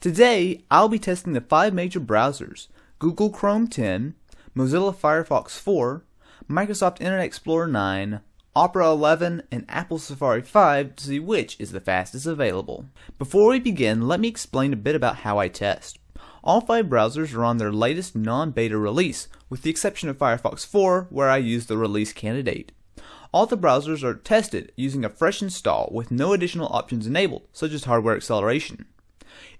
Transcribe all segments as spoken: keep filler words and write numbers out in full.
Today, I'll be testing the five major browsers: Google Chrome ten, Mozilla Firefox four, Microsoft Internet Explorer nine, Opera eleven, and Apple Safari five to see which is the fastest available. Before we begin, let me explain a bit about how I test. All five browsers are on their latest non-beta release, with the exception of Firefox four, where I use the release candidate. All the browsers are tested using a fresh install with no additional options enabled, such as hardware acceleration.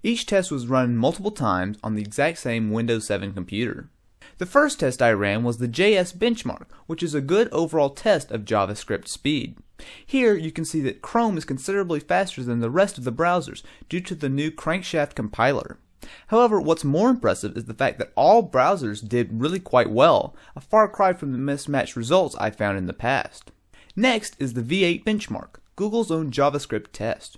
Each test was run multiple times on the exact same Windows seven computer. The first test I ran was the JSBenchmark, which is a good overall test of JavaScript speed. Here you can see that Chrome is considerably faster than the rest of the browsers due to the new Crankshaft compiler. However, what's more impressive is the fact that all browsers did really quite well, a far cry from the mismatched results I found in the past. Next is the V eight benchmark, Google's own JavaScript test.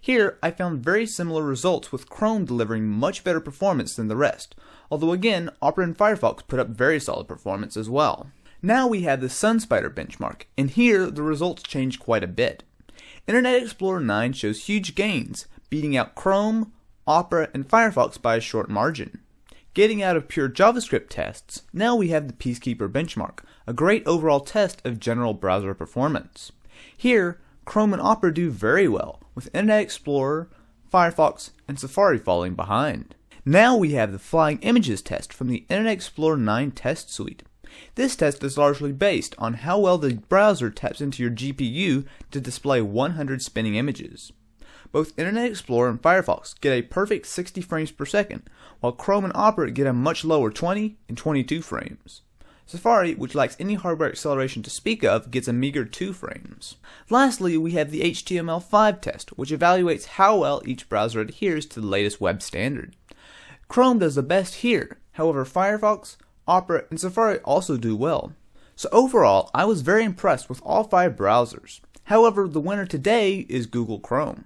Here, I found very similar results, with Chrome delivering much better performance than the rest, although again, Opera and Firefox put up very solid performance as well. Now we have the SunSpider benchmark, and here the results change quite a bit. Internet Explorer nine shows huge gains, beating out Chrome, Opera, and Firefox by a short margin. Getting out of pure JavaScript tests, now we have the Peacekeeper benchmark, a great overall test of general browser performance. Here, Chrome and Opera do very well, with Internet Explorer, Firefox, and Safari falling behind. Now we have the Flying Images test from the Internet Explorer nine test suite. This test is largely based on how well the browser taps into your G P U to display one hundred spinning images. Both Internet Explorer and Firefox get a perfect sixty frames per second, while Chrome and Opera get a much lower twenty and twenty-two frames. Safari, which lacks any hardware acceleration to speak of, gets a meager two frames. Lastly, we have the H T M L five test, which evaluates how well each browser adheres to the latest web standard. Chrome does the best here, however Firefox, Opera, and Safari also do well. So overall, I was very impressed with all five browsers. However, the winner today is Google Chrome.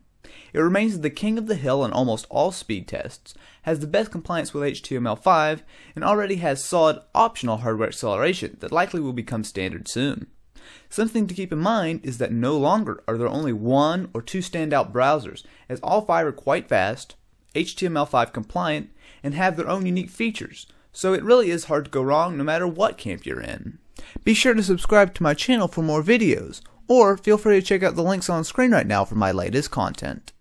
It remains the king of the hill in almost all speed tests, has the best compliance with H T M L five, and already has solid optional hardware acceleration that likely will become standard soon. Something to keep in mind is that no longer are there only one or two standout browsers, as all five are quite fast, H T M L five compliant, and have their own unique features, so it really is hard to go wrong no matter what camp you're in. Be sure to subscribe to my channel for more videos, or feel free to check out the links on screen right now for my latest content.